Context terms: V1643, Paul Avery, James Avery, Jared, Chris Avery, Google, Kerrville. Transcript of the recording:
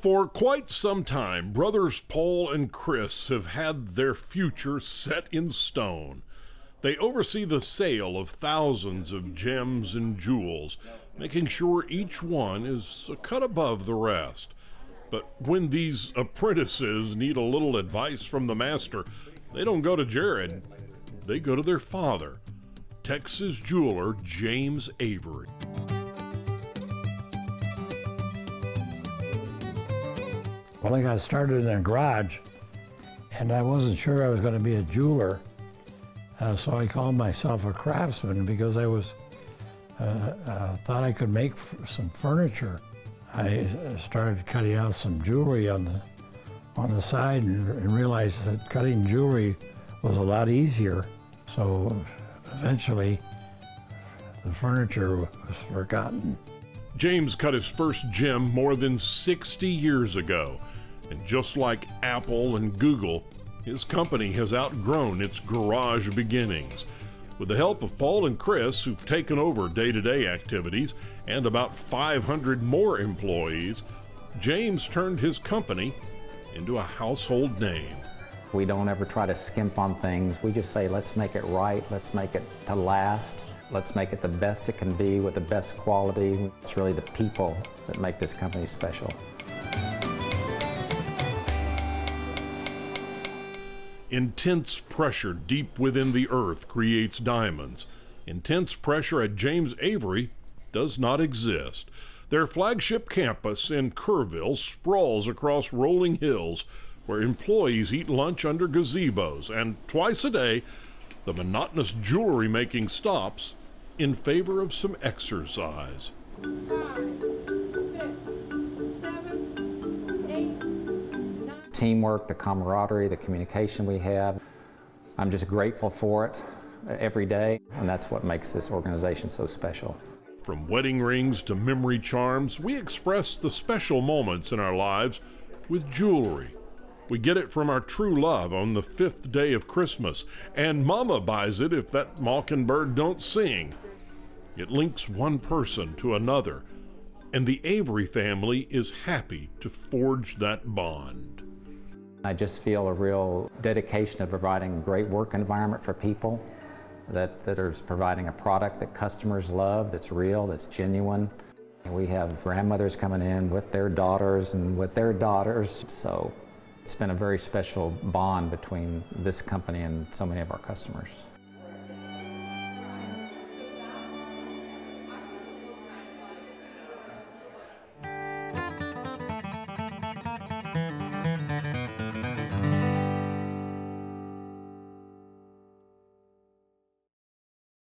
For quite some time, brothers Paul and Chris have had their future set in stone. They oversee the sale of thousands of gems and jewels, making sure each one is a cut above the rest. But when these apprentices need a little advice from the master, they don't go to Jared. They go to their father, Texas jeweler James Avery. Well, I got started in a garage, and I wasn't sure I was going to be a jeweler, so I called myself a craftsman because I was thought I could make some furniture. I started cutting out some jewelry on the side and realized that cutting jewelry was a lot easier. So eventually, the furniture was forgotten. James cut his first gem more than 60 years ago, and just like Apple and Google, his company has outgrown its garage beginnings. With the help of Paul and Chris, who've taken over day-to-day activities, and about 500 more employees, James turned his company into a household name. We don't ever try to skimp on things. We just say, let's make it right, let's make it to last. Let's make it the best it can be with the best quality. It's really the people that make this company special. Intense pressure deep within the earth creates diamonds. Intense pressure at James Avery does not exist. Their flagship campus in Kerrville sprawls across rolling hills where employees eat lunch under gazebos, and twice a day, the monotonous jewelry making stops in favor of some exercise. 5, 6, 7, 8, 9. Teamwork, the camaraderie, the communication we have, I'm just grateful for it every day, and that's what makes this organization so special. From wedding rings to memory charms, we express the special moments in our lives with jewelry. We get it from our true love on the 5th day of Christmas, and Mama buys it if that mockingbird don't sing. It links one person to another, and the Avery family is happy to forge that bond. I just feel a real dedication of providing a great work environment for people, that is providing a product that customers love, that's real, that's genuine. And we have grandmothers coming in with their daughters and with their daughters, so it's been a very special bond between this company and so many of our customers.